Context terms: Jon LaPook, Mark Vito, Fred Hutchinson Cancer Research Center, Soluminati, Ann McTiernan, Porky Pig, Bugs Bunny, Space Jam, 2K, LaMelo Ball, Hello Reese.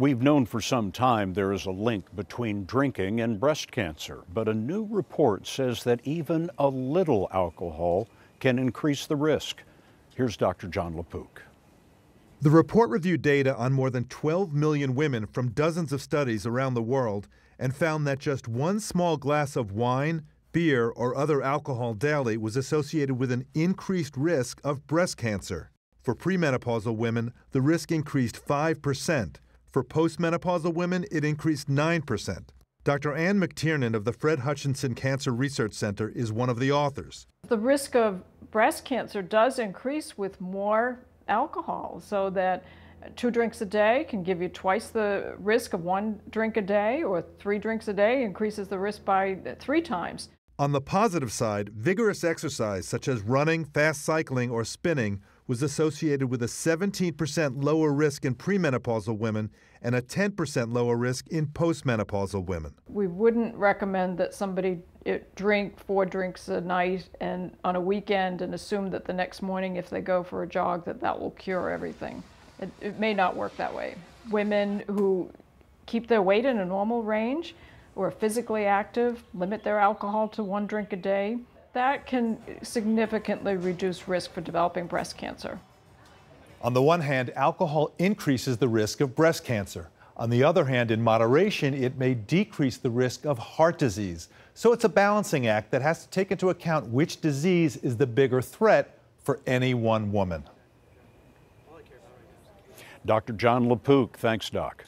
We've known for some time there is a link between drinking and breast cancer, but a new report says that even a little alcohol can increase the risk. Here's Dr. Jon LaPook. The report reviewed data on more than 12 million women from dozens of studies around the world and found that just one small glass of wine, beer, or other alcohol daily was associated with an increased risk of breast cancer. For premenopausal women, the risk increased 5%. For postmenopausal women, it increased 9%. Dr. Ann McTiernan of the Fred Hutchinson Cancer Research Center is one of the authors. The risk of breast cancer does increase with more alcohol, so that 2 drinks a day can give you twice the risk of 1 drink a day, or 3 drinks a day increases the risk by 3 times. On the positive side, vigorous exercise such as running, fast cycling, or spinning was associated with a 17% lower risk in premenopausal women and a 10% lower risk in postmenopausal women. We wouldn't recommend that somebody drink 4 drinks a night and on a weekend and assume that the next morning if they go for a jog that will cure everything. It may not work that way. Women who keep their weight in a normal range, who are physically active, limit their alcohol to 1 drink a day, that can significantly reduce risk for developing breast cancer. On the one hand, alcohol increases the risk of breast cancer. On the other hand, in moderation, it may decrease the risk of heart disease. So it's a balancing act that has to take into account which disease is the bigger threat for any one woman. Dr. Jon LaPook, thanks, Doc.